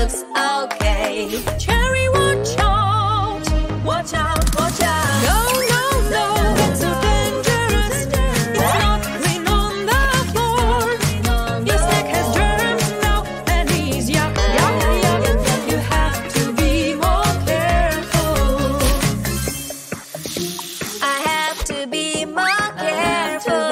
looks okay. Cherry, watch out. Watch out, watch out. No, no, no, it's so dangerous. It's not clean on the floor. Your snack has germs now and he's yuck, yuck, yuck. You have to be more careful. I have to be more careful.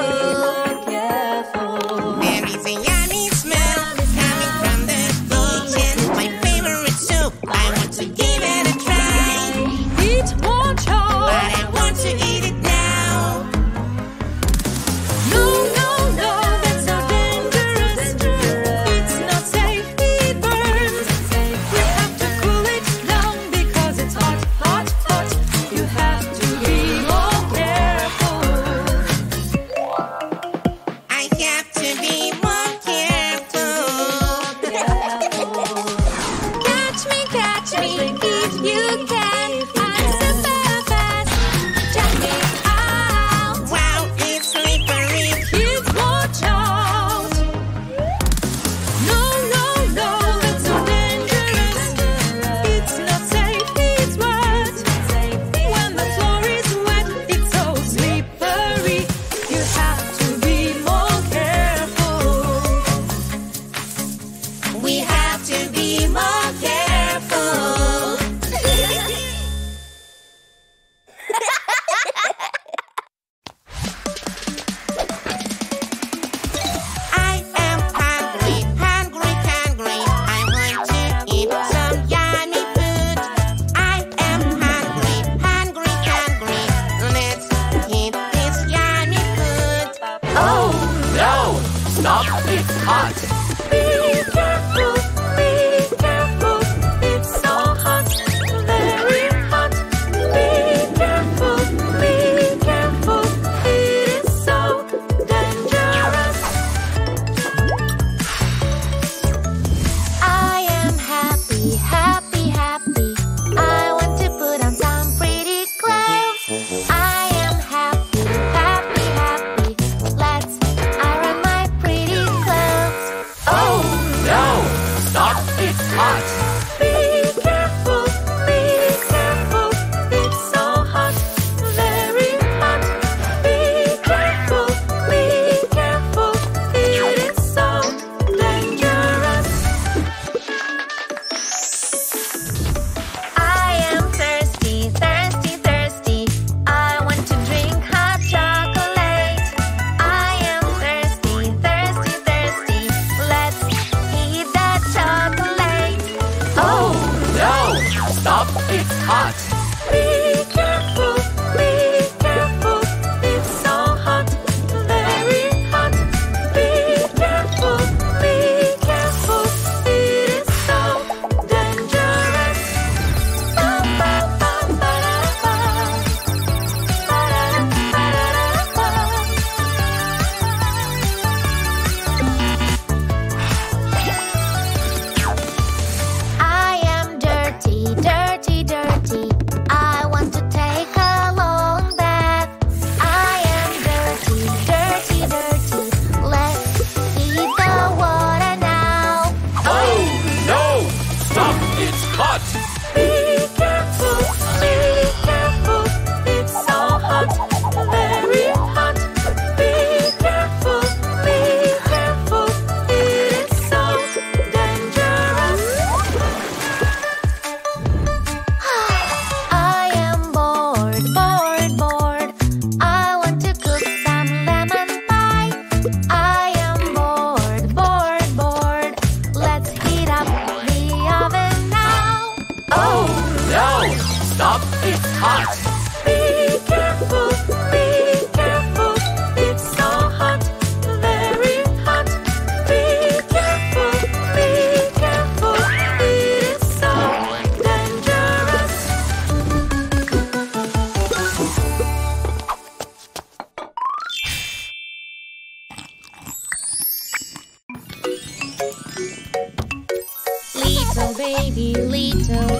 Little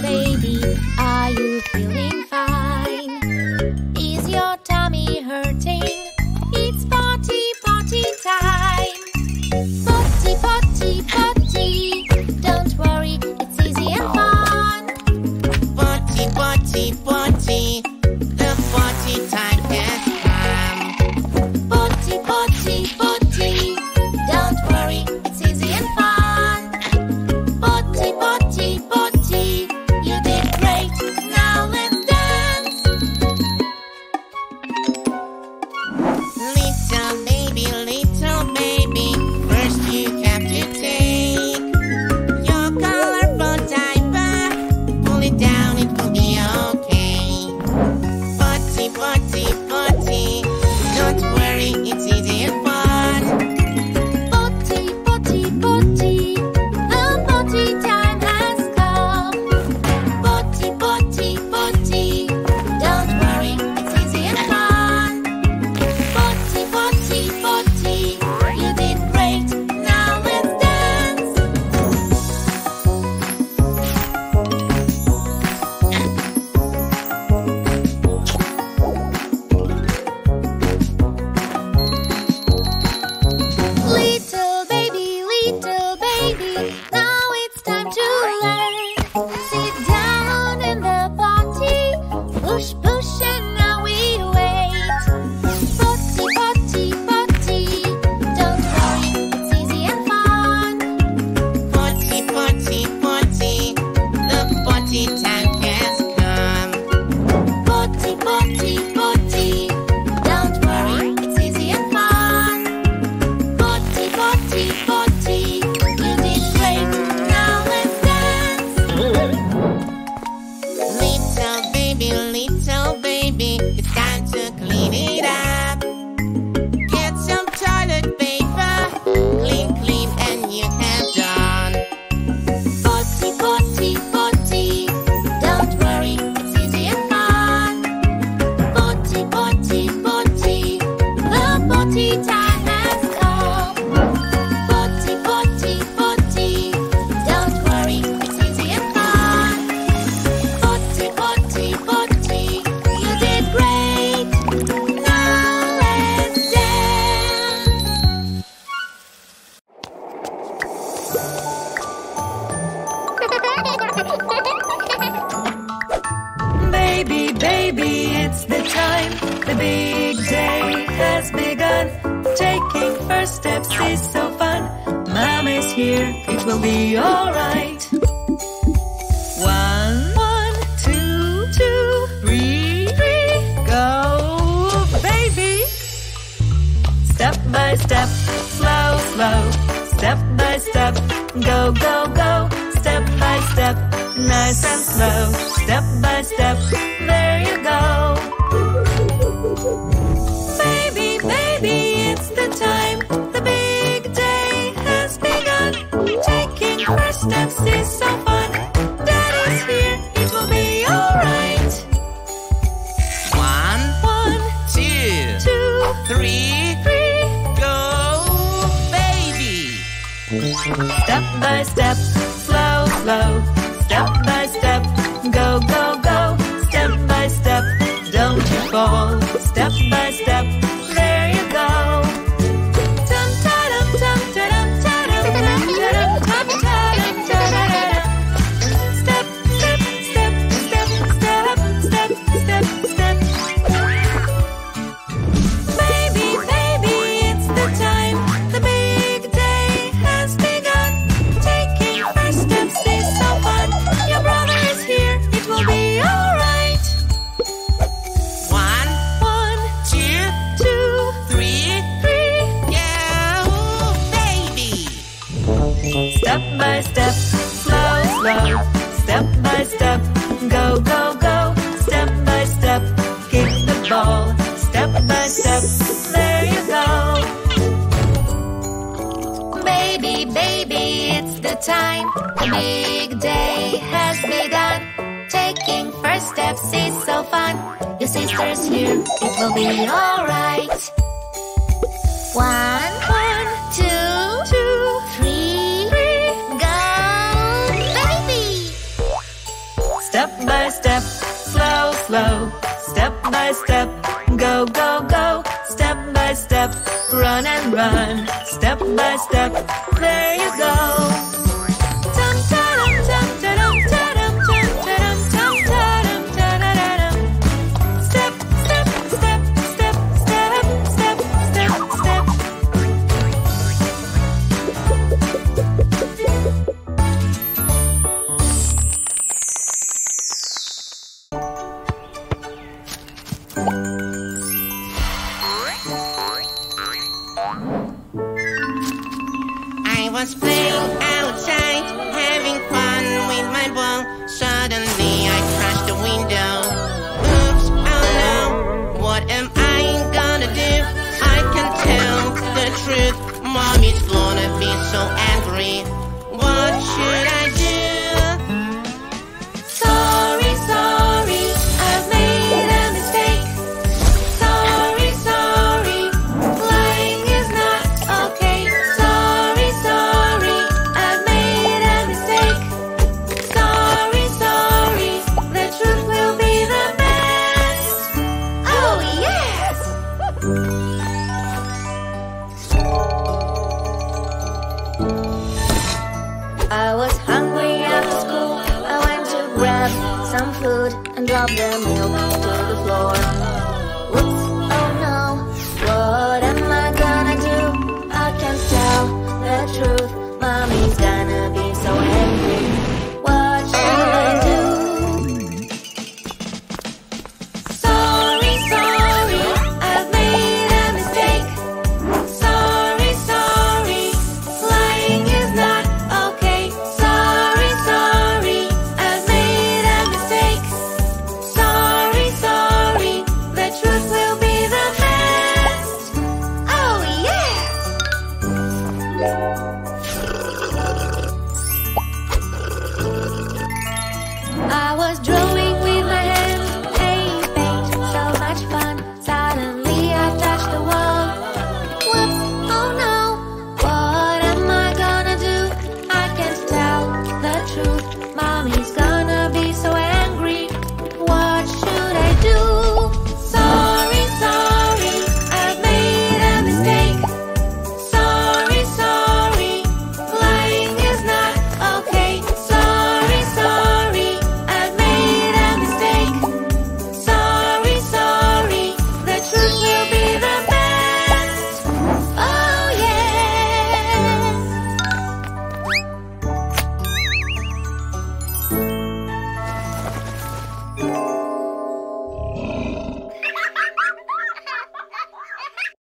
baby, are you feeling fine? Is your tummy hurting? It's potty, potty time. Potty, potty, potty. Don't worry, it's Baby, it's the time, the big day has begun. Taking first steps is so fun. Mom is here, it will be alright. 1, 1, 2, 2, 3, 3, go, baby. Step by step, slow, slow. Step by step, go, go, go. Step by step, nice and slow. Step by step, there you go. Baby, baby, it's the time. The big day has begun. Taking first steps is so fun. Dad is here, it will be alright. 1, 1, 2, 2, 3, 3, go, baby. Step by step, slow, slow. Step by step, go, go, go. Step by step, don't you fall. Step by step, there you go. Tum ta dum tum ta dum ta dum ta dum tum ta dum ta dum. Step, step, step, step, step, step, step, step. Baby, baby, it's the time. The big day has begun. Taking first steps is so fun. Your brother is here. It will be alright. 1, 1, 2, 2, 3, 3, yeah, baby. Step by step, slow, slow. Step by step, go, go, go. Step by step, kick the ball. Step by step, there you go. Baby, baby, it's the time. The big day has begun. Taking first steps is so fun. Your sister's here, it will be alright. 1, 1, 2, 2, 3, 3, go, baby. Step by step, slow, slow. Step by step, go, go, go. Step by step, run and run. Step by step, there you go. I was playing outside, having fun with my ball. Suddenly I crashed the window. Oops, oh no, what am I gonna do? I can't tell the truth. Mommy's gonna be so angry. What should I do? Sorry, sorry, I've made a mistake. Sorry, sorry, playing is not okay. And drop the milk to the floor. Whoops, oh no, what am I gonna do? I can't tell the truth. Mommy's gonna be so angry. What should I do? Sorry, sorry, I've made a mistake. Sorry, sorry, flying is not okay. Sorry, sorry, I've made a mistake. Sorry, sorry, the truth will be the best. Oh yeah! I was drawing